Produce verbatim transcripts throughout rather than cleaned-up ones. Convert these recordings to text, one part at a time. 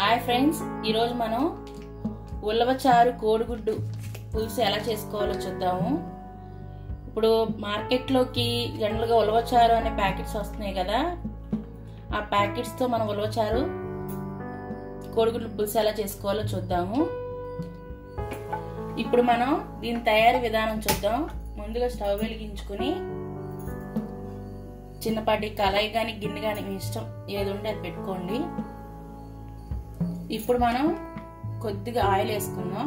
Hi friends मन उल्लवचारू कोडिगुड्डु पुलुसु एला चेसुकोवालो चूद्दामु। इप्पुडु market लोकी general उल्लवचारू अने पैकेट्स वस्तुन्नायि कदा, आ पैकेट्स तो मन उल्लवचारू कोडिगुड्डु पुलुसु एला चेसुकोवालो चूद्दामु। इप्पुडु मनं दीनि तयारी विधानं चूद्दां। ముందుగా స్టవ్ వెలిగించుకొని చిన్నపాటి కళాయి గాని గిన్నె గాని మీ ఇష్టం ఏది ఉంటే అది పెట్టుకోండి। ఇప్పుడు మనం కొద్దిగా ఆయిల్ వేసుకుందాం।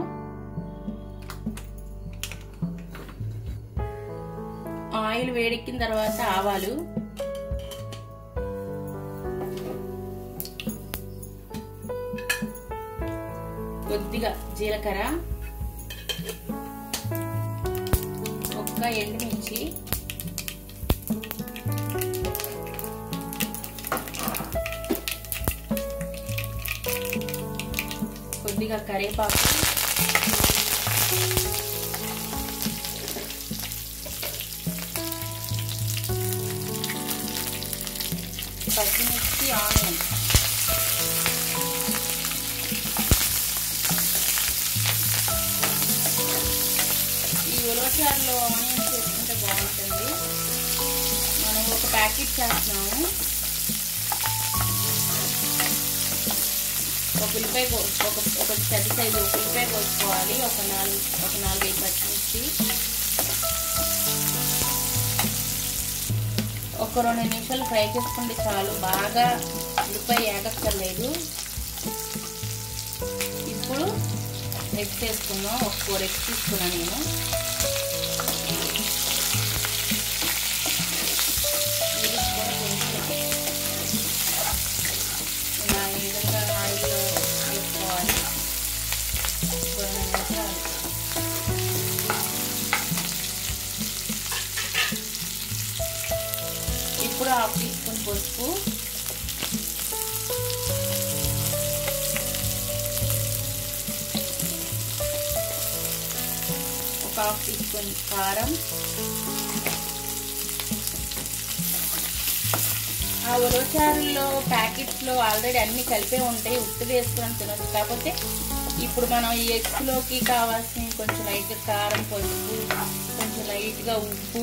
ఆయిల్ వేడెక్కిన తర్వాత ఆవాలు, కొద్దిగా జీలకర్ర, ఎండుమిర్చి, కొద్దిగా కరివేపాకు, పచ్చిమిర్చి, ఆనియన్, ఈ ఉలవచారులో ఆనియన్ బాగుంటుంది। మనం ఒక ప్యాకెట్ చేస్తున్నాము। ఒక ఉల్లిపాయ ఒక ఒక పెద్ద సైజు ఉల్లిపాయ కోసుకోవాలి। ఒక నాలుగు ఒక నాలుగైదు పచ్చిమిర్చి, ఒక రెండు నిమిషాలు ఫ్రై చేసుకుంటే చాలు, బాగా ఉల్లిపాయ ఏగక్కర్లేదు। ఇప్పుడు ఎగ్స్ వేసుకుందాం। ఒక ఫోర్ ఎగ్స్ తీసుకున్నాను నేను। ఇప్పుడు హాఫ్ టీ స్పూన్ పసుపు, ఒక హాఫ్ టీ స్పూన్ కారం, ఆ ఉలవచారులో ప్యాకెట్స్లో ఆల్రెడీ అన్నీ కలిపే ఉంటాయి, ఉప్పు వేసుకొని తినొచ్చు। కాకపోతే ఇప్పుడు మనం ఈ ఎగ్స్లోకి కావాల్సిన కొంచెం లైట్గా కారం, పసుపు, కొంచెం లైట్గా ఉప్పు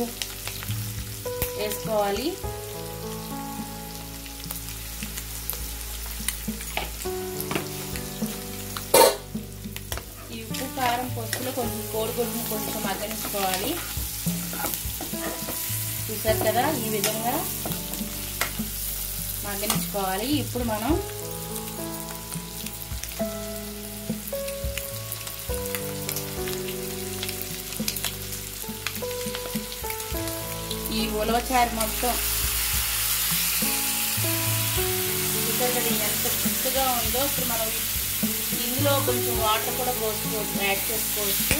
వేసుకోవాలి। ఈ ఉప్పు కారం పసుపులో కొంచెం కోడిగుడ్డును కొంచెం మగ్గనించుకోవాలి। చూసారు కదా, ఈ విధంగా మగ్గనించుకోవాలి। ఇప్పుడు మనం ఈ ఉలవచారు మొత్తం చూసారు ఎంత చిక్కగా ఉందో। ఇప్పుడు మనం ఇందులో కొంచెం వాటర్ కూడా పోసుకోవచ్చు, యాడ్ చేసుకోవచ్చు।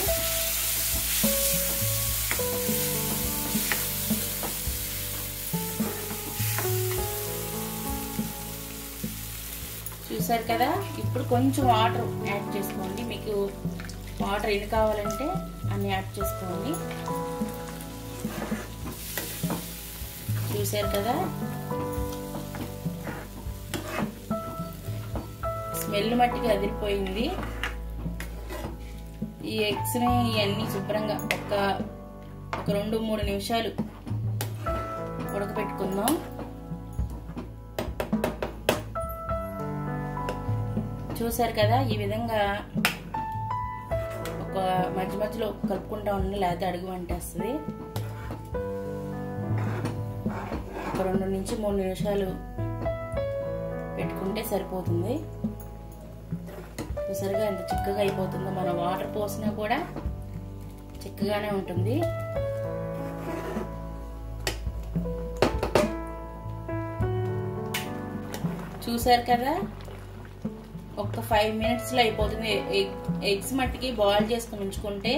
చూసారు కదా, ఇప్పుడు కొంచెం వాటర్ యాడ్ చేసుకోండి। మీకు వాటర్ ఎన్ని కావాలంటే అన్ని యాడ్ చేసుకోండి। చూసారు కదా, స్మెల్ మట్టికి అదిరిపోయింది। ఈ ఎగ్స్ని ఇవన్నీ శుభ్రంగా ఒక ఒక రెండు మూడు నిమిషాలు ఉడకబెట్టుకుందాం। చూసారు కదా, ఈ విధంగా ఒక మధ్య మధ్యలో కలుపుకుంటా ఉండి, లేకపోతే అడుగు వంటేస్తుంది। ఒక రెండు నుంచి మూడు నిమిషాలు పెట్టుకుంటే సరిపోతుంది। చూసారుగా ఎంత చిక్కగా అయిపోతుందో, మనం వాటర్ పోసినా కూడా చిక్కగానే ఉంటుంది। చూసారు కదా, ఒక ఫైవ్ మినిట్స్లో అయిపోతుంది। ఎగ్స్ మట్టికి బాయిల్ చేసుకుని ఉంచుకుంటే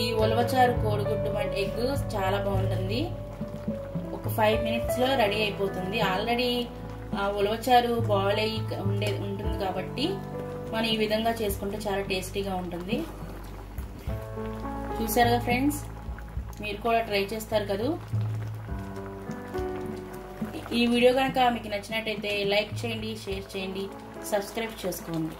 ఈ ఉలవచారు కోడిగుడ్డు మట్టి ఎగ్ చాలా బాగుంటుంది। ఒక ఫైవ్ మినిట్స్లో రెడీ అయిపోతుంది। ఆల్రెడీ ఆ ఉలవచారు బాయిల్ అయ్యి ఉండే ఉంటుంది కాబట్టి మనం ఈ విధంగా చేసుకుంటే చాలా టేస్టీగా ఉంటుంది। చూసారుగా ఫ్రెండ్స్, మీరు కూడా ట్రై చేస్తారు కదా। ఈ వీడియో కనుక మీకు నచ్చినట్టయితే లైక్ చేయండి, షేర్ చేయండి, సబ్స్క్రైబ్ చేసుకోండి।